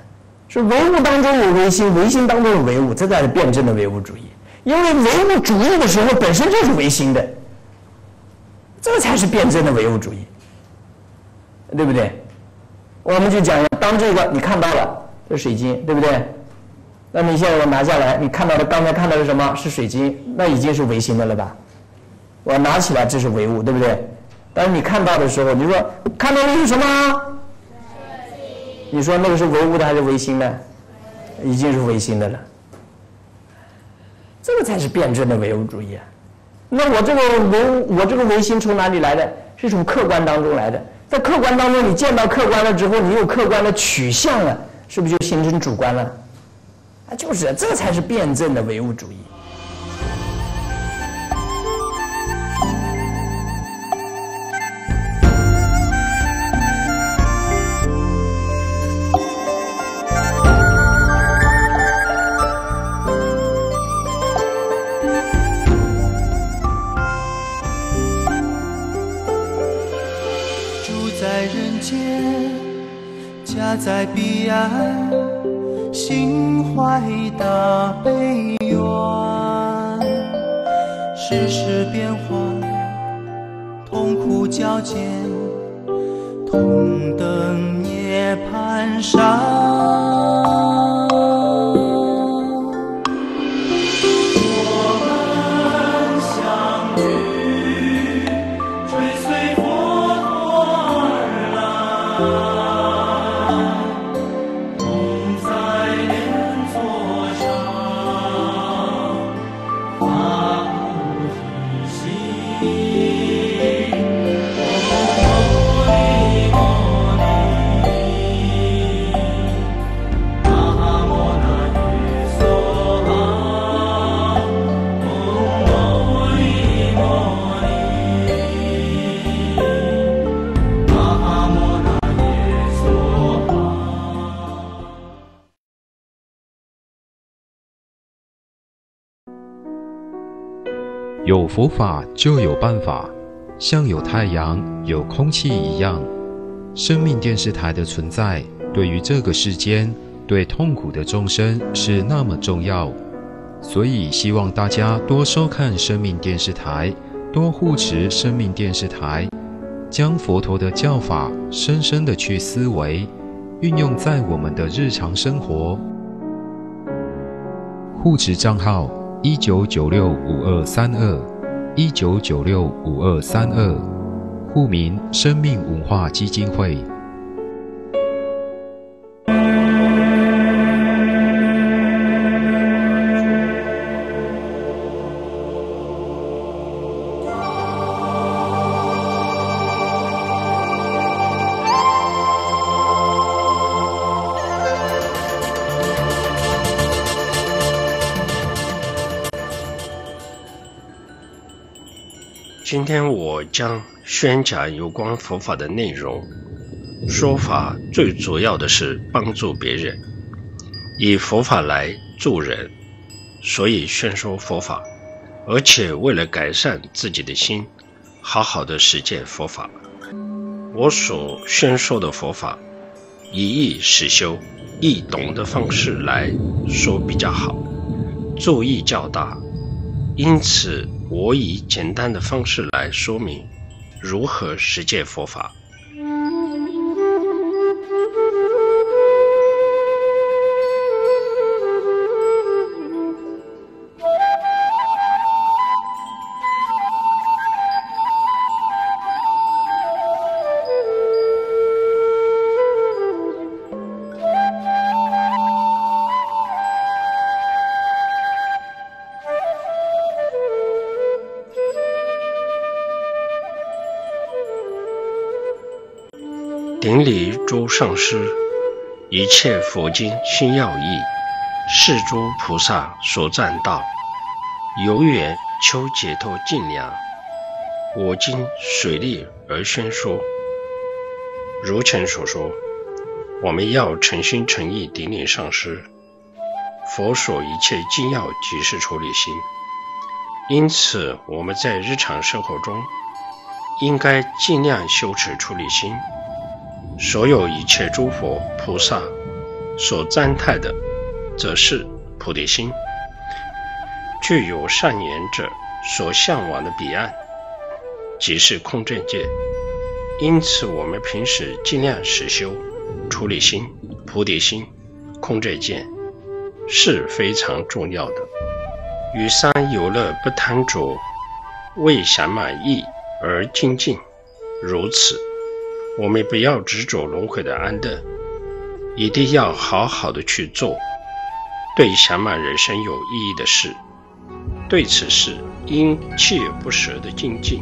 是唯物当中有唯心，唯心当中有唯物，这才是辩证的唯物主义。因为唯物主义的时候本身就是唯心的。 这才是辩证的唯物主义，对不对？我们就讲，当这个你看到了这水晶，对不对？那你现在我拿下来，你看到的刚才看到的什么是水晶？那已经是唯心的了吧？我拿起来这是唯物，对不对？但是你看到的时候，你说看到的是什么？你说那个是唯物的还是唯心的？已经是唯心的了。这个才是辩证的唯物主义啊！ 那我这个唯心从哪里来的？是从客观当中来的。在客观当中，你见到客观了之后，你有客观的取向了，是不是就形成主观了？啊，就是，这才是辩证的唯物主义。住在人间，家在彼岸，心怀大悲愿。世事变幻，痛苦交煎，同登涅槃山。 有佛法就有办法，像有太阳、有空气一样。生命电视台的存在，对于这个世间、对痛苦的众生是那么重要，所以希望大家多收看生命电视台，多护持生命电视台，将佛陀的教法深深的去思维，运用在我们的日常生活。护持账号。 19965232，19965232，户名生命文化基金会。今天我将宣讲有关佛法的内容。说法最主要的是帮助别人，以佛法来助人，所以宣说佛法，而且为了改善自己的心，好好的实践佛法。我所宣说的佛法，以易实修、易懂的方式来说比较好，注意较大，因此。 我以简单的方式来说明如何实践佛法。顶礼诸上师，一切佛经心要义，是诸菩萨所赞道，有缘求解脱净凉。我今随力而宣说。如前所说，我们要诚心诚意顶礼上师，佛所一切经要即是处理心。因此，我们在日常生活中，应该尽量修持处理心。 所有一切诸佛菩萨所赞叹的，则是菩提心，具有善言者所向往的彼岸，即是空正界。因此，我们平时尽量实修处理心、菩提心、空正界是非常重要的。于三有乐不贪着，为想满意而精进，如此。 我们不要执着轮回的安乐，一定要好好的去做对圆满人生有意义的事，对此事因锲而不舍的精进。